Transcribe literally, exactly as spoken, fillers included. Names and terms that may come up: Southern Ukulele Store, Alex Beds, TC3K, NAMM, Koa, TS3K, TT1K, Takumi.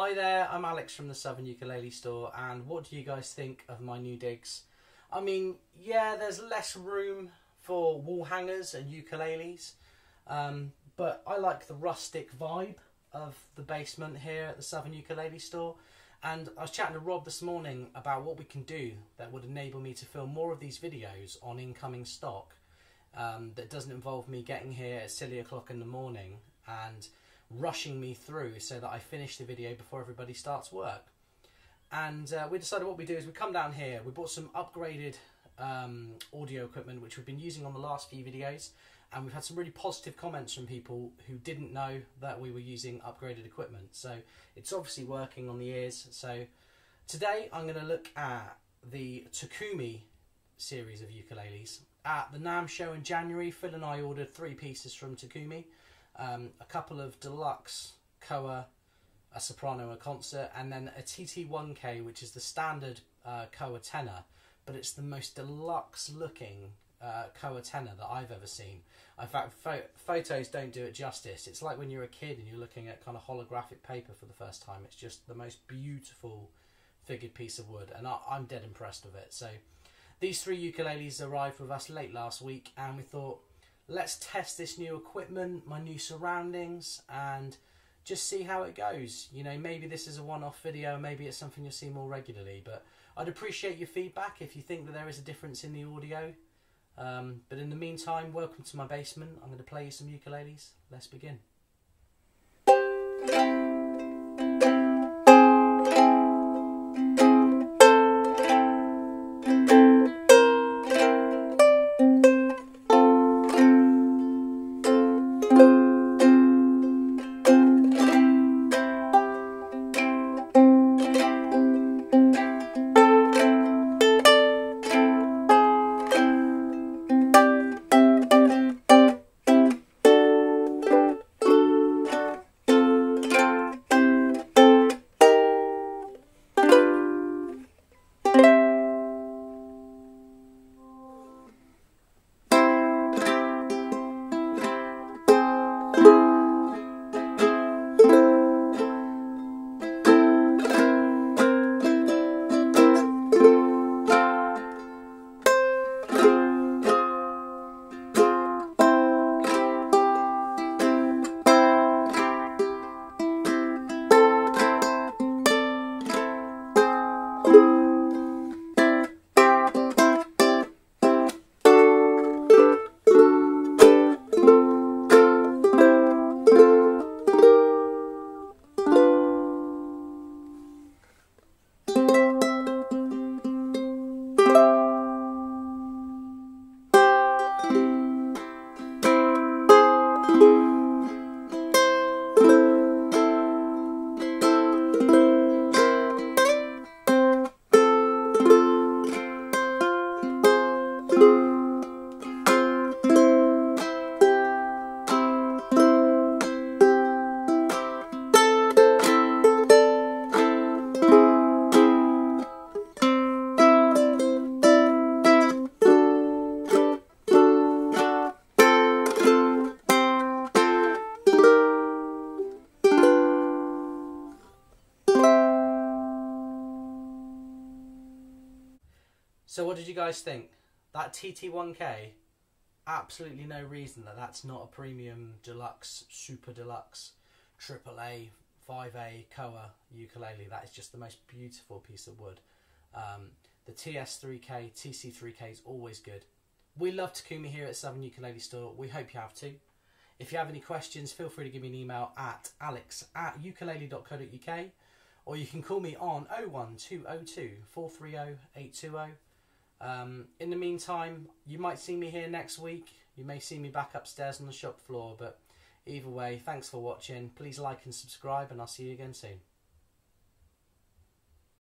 Hi there, I'm Alex from the Southern Ukulele Store, and what do you guys think of my new digs? I mean, yeah, there's less room for wall hangers and ukuleles, um, but I like the rustic vibe of the basement here at the Southern Ukulele Store. And I was chatting to Rob this morning about what we can do that would enable me to film more of these videos on incoming stock um, that doesn't involve me getting here at silly o'clock in the morning and rushing me through so that I finish the video before everybody starts work. And uh, we decided what we do is we come down here, we bought some upgraded um, audio equipment which we've been using on the last few videos, and we've had some really positive comments from people who didn't know that we were using upgraded equipment, so it's obviously working on the ears. So today I'm going to look at the Takumi series of ukuleles. At the NAMM show in January, Phil and I ordered three pieces from Takumi, um, a couple of deluxe koa, a soprano, a concert, and then a T T one K, which is the standard uh, koa tenor, but it's the most deluxe looking uh, koa tenor that I've ever seen. In fact, pho photos don't do it justice. It's like when you're a kid and you're looking at kind of holographic paper for the first time. It's just the most beautiful figured piece of wood, and I I'm dead impressed with it. So these three ukuleles arrived with us late last week, and we thought, let's test this new equipment, my new surroundings, and just see how it goes. You know, maybe this is a one-off video, maybe it's something you'll see more regularly, but I'd appreciate your feedback if you think that there is a difference in the audio. Um, but in the meantime, welcome to my basement. I'm going to play you some ukuleles. Let's begin. So what did you guys think? That T T one K, absolutely no reason that that's not a premium deluxe, super deluxe, triple A, five A koa ukulele. That is just the most beautiful piece of wood. Um, the T S three K, T C three K is always good. We love Takumi here at Southern Ukulele Store. We hope you have too. If you have any questions, feel free to give me an email at alex at ukulele dot co dot uk, or you can call me on oh one two oh two, four three oh, eight two oh. Um, in the meantime, you might see me here next week, you may see me back upstairs on the shop floor, but either way, thanks for watching, please like and subscribe, and I'll see you again soon.